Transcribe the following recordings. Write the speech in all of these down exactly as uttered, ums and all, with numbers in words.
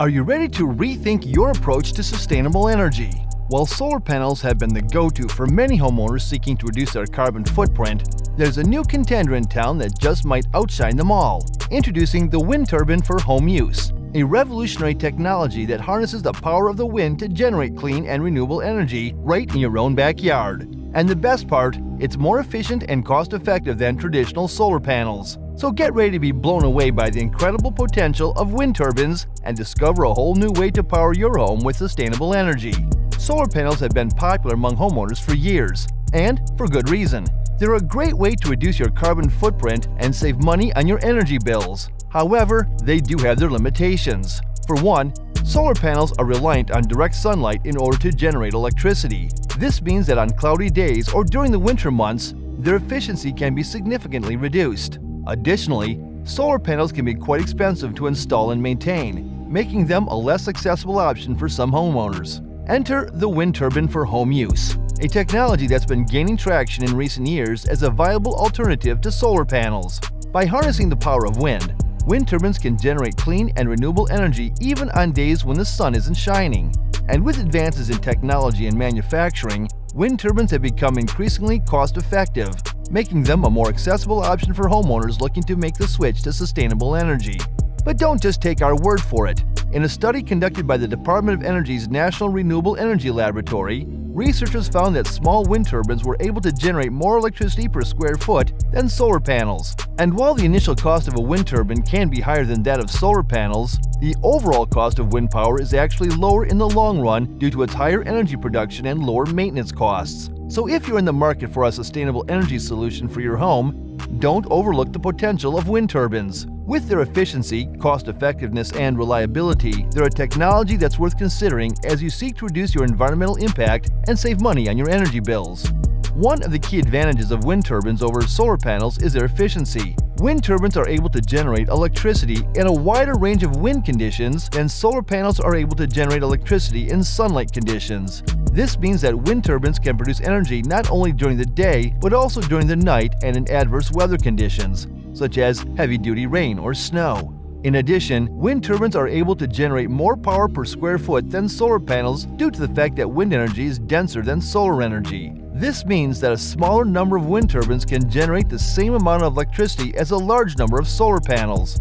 Are you ready to rethink your approach to sustainable energy? While solar panels have been the go-to for many homeowners seeking to reduce their carbon footprint, there's a new contender in town that just might outshine them all. Introducing the wind turbine for home use, a revolutionary technology that harnesses the power of the wind to generate clean and renewable energy right in your own backyard. And the best part, it's more efficient and cost-effective than traditional solar panels. So get ready to be blown away by the incredible potential of wind turbines and discover a whole new way to power your home with sustainable energy. Solar panels have been popular among homeowners for years, and for good reason. They're a great way to reduce your carbon footprint and save money on your energy bills. However, they do have their limitations. For one, solar panels are reliant on direct sunlight in order to generate electricity. This means that on cloudy days or during the winter months, their efficiency can be significantly reduced. Additionally, solar panels can be quite expensive to install and maintain, making them a less accessible option for some homeowners. Enter the wind turbine for home use, a technology that's been gaining traction in recent years as a viable alternative to solar panels. By harnessing the power of wind, wind turbines can generate clean and renewable energy even on days when the sun isn't shining. And with advances in technology and manufacturing, wind turbines have become increasingly cost-effective, making them a more accessible option for homeowners looking to make the switch to sustainable energy. But don't just take our word for it. In a study conducted by the Department of Energy's National Renewable Energy Laboratory, researchers found that small wind turbines were able to generate more electricity per square foot than solar panels. And while the initial cost of a wind turbine can be higher than that of solar panels, the overall cost of wind power is actually lower in the long run due to its higher energy production and lower maintenance costs. So if you're in the market for a sustainable energy solution for your home, don't overlook the potential of wind turbines. With their efficiency, cost-effectiveness, and reliability, they're a technology that's worth considering as you seek to reduce your environmental impact and save money on your energy bills. One of the key advantages of wind turbines over solar panels is their efficiency. Wind turbines are able to generate electricity in a wider range of wind conditions than solar panels are able to generate electricity in sunlight conditions. This means that wind turbines can produce energy not only during the day, but also during the night and in adverse weather conditions, such as heavy-duty rain or snow. In addition, wind turbines are able to generate more power per square foot than solar panels due to the fact that wind energy is denser than solar energy. This means that a smaller number of wind turbines can generate the same amount of electricity as a large number of solar panels.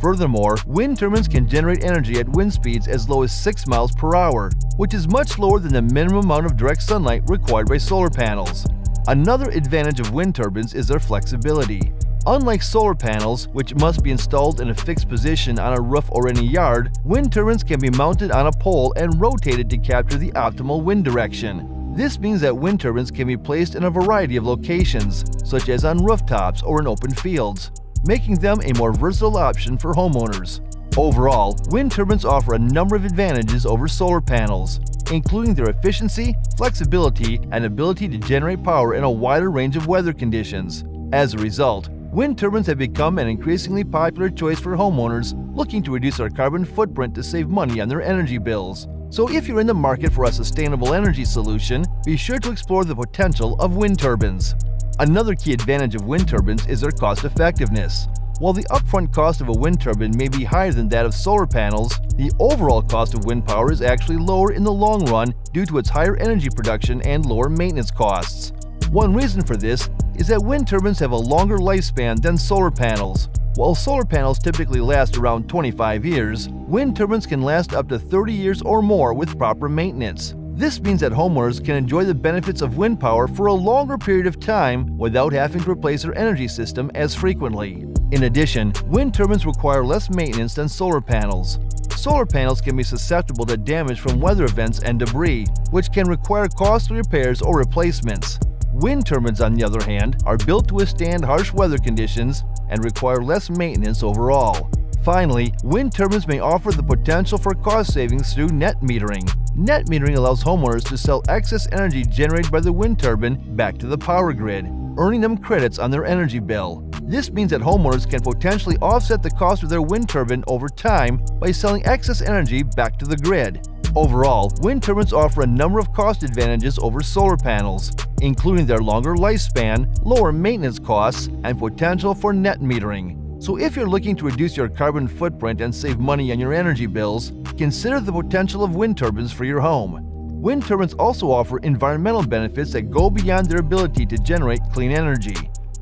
Furthermore, wind turbines can generate energy at wind speeds as low as six miles per hour, which is much lower than the minimum amount of direct sunlight required by solar panels. Another advantage of wind turbines is their flexibility. Unlike solar panels, which must be installed in a fixed position on a roof or in a yard, wind turbines can be mounted on a pole and rotated to capture the optimal wind direction. This means that wind turbines can be placed in a variety of locations, such as on rooftops or in open fields, making them a more versatile option for homeowners. Overall, wind turbines offer a number of advantages over solar panels, including their efficiency, flexibility, and ability to generate power in a wider range of weather conditions. As a result, wind turbines have become an increasingly popular choice for homeowners looking to reduce their carbon footprint to save money on their energy bills. So if you're in the market for a sustainable energy solution, be sure to explore the potential of wind turbines. Another key advantage of wind turbines is their cost-effectiveness. While the upfront cost of a wind turbine may be higher than that of solar panels, the overall cost of wind power is actually lower in the long run due to its higher energy production and lower maintenance costs. One reason for this is that wind turbines have a longer lifespan than solar panels. While solar panels typically last around twenty-five years, wind turbines can last up to thirty years or more with proper maintenance. This means that homeowners can enjoy the benefits of wind power for a longer period of time without having to replace their energy system as frequently. In addition, wind turbines require less maintenance than solar panels. Solar panels can be susceptible to damage from weather events and debris, which can require costly repairs or replacements. Wind turbines, on the other hand, are built to withstand harsh weather conditions and require less maintenance overall. Finally, wind turbines may offer the potential for cost savings through net metering. Net metering allows homeowners to sell excess energy generated by the wind turbine back to the power grid, earning them credits on their energy bill. This means that homeowners can potentially offset the cost of their wind turbine over time by selling excess energy back to the grid. Overall, wind turbines offer a number of cost advantages over solar panels, including their longer lifespan, lower maintenance costs, and potential for net metering. So if you're looking to reduce your carbon footprint and save money on your energy bills, consider the potential of wind turbines for your home. Wind turbines also offer environmental benefits that go beyond their ability to generate clean energy.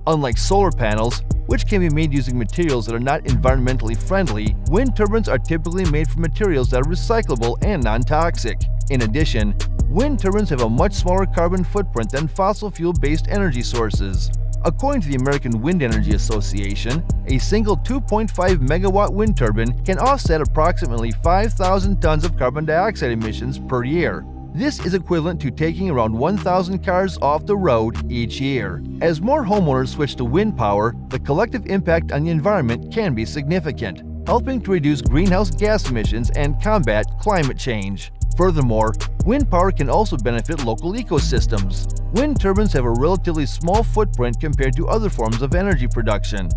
Unlike solar panels, which can be made using materials that are not environmentally friendly, wind turbines are typically made from materials that are recyclable and non-toxic. In addition, wind turbines have a much smaller carbon footprint than fossil fuel-based energy sources. According to the American Wind Energy Association, a single two point five megawatt wind turbine can offset approximately five thousand tons of carbon dioxide emissions per year. This is equivalent to taking around one thousand cars off the road each year. As more homeowners switch to wind power, the collective impact on the environment can be significant, helping to reduce greenhouse gas emissions and combat climate change. Furthermore, wind power can also benefit local ecosystems. Wind turbines have a relatively small footprint compared to other forms of energy production,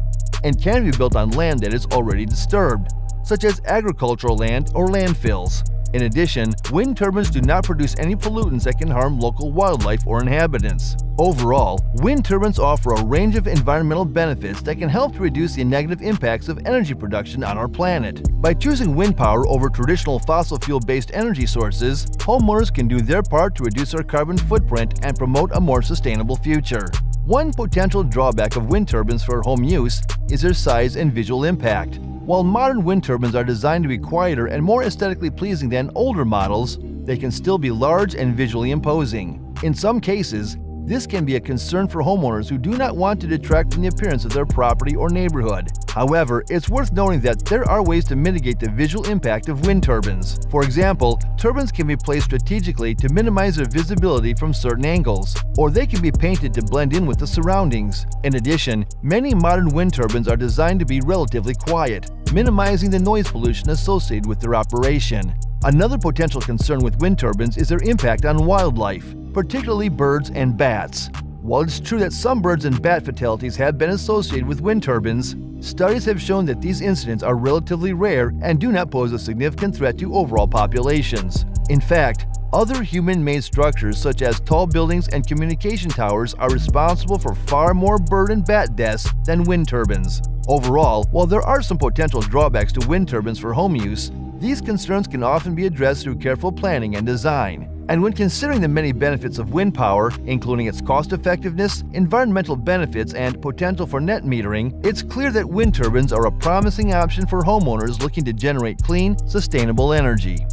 and can be built on land that is already disturbed, such as agricultural land or landfills. In addition, wind turbines do not produce any pollutants that can harm local wildlife or inhabitants. Overall, wind turbines offer a range of environmental benefits that can help to reduce the negative impacts of energy production on our planet. By choosing wind power over traditional fossil fuel-based energy sources, homeowners can do their part to reduce our carbon footprint and promote a more sustainable future. One potential drawback of wind turbines for home use is their size and visual impact. While modern wind turbines are designed to be quieter and more aesthetically pleasing than older models, they can still be large and visually imposing. In some cases, this can be a concern for homeowners who do not want to detract from the appearance of their property or neighborhood. However, it's worth noting that there are ways to mitigate the visual impact of wind turbines. For example, turbines can be placed strategically to minimize their visibility from certain angles, or they can be painted to blend in with the surroundings. In addition, many modern wind turbines are designed to be relatively quiet, minimizing the noise pollution associated with their operation. Another potential concern with wind turbines is their impact on wildlife, particularly birds and bats. While it's true that some birds and bat fatalities have been associated with wind turbines, studies have shown that these incidents are relatively rare and do not pose a significant threat to overall populations. In fact, other human-made structures such as tall buildings and communication towers are responsible for far more bird and bat deaths than wind turbines. Overall, while there are some potential drawbacks to wind turbines for home use, these concerns can often be addressed through careful planning and design. And when considering the many benefits of wind power, including its cost-effectiveness, environmental benefits, and potential for net metering, it's clear that wind turbines are a promising option for homeowners looking to generate clean, sustainable energy.